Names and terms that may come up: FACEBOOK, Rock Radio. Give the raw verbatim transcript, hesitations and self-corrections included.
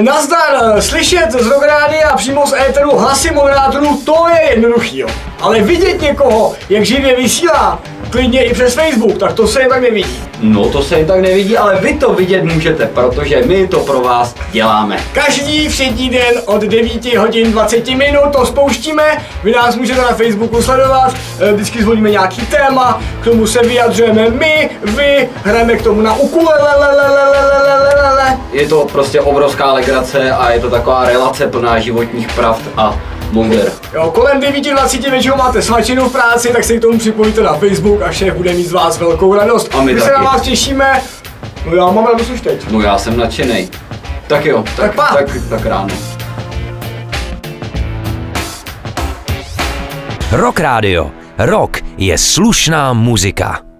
Nazdar, slyšet z Rock Rádia a přímo z éteru hlasy moderátorů, to je jednoduchý, jo. Ale vidět někoho, jak živě vysílá, klidně i přes Facebook, tak to se jen tak nevidí. No to se jen tak nevidí, ale vy to vidět můžete, protože my to pro vás děláme. Každý všední den od devět hodin dvacet minut to spouštíme, vy nás můžete na Facebooku sledovat, vždycky zvolíme nějaký téma, k tomu se vyjadřujeme my, vy, hrajeme k tomu na ukulele. Je to prostě obrovská legrace a je to taková relace plná životních pravd a Monger. Jo, kolem devět dvacet většinou máte svačinu v práci, tak se k tomu připojíte na Facebook a šéf bude mít z vás velkou radost. A my, my se na vás těšíme. No já mám radost už teď. No já jsem nadšenej. Tak jo, tak, tak, tak, tak ráno. Rock Radio. Rock je slušná muzika.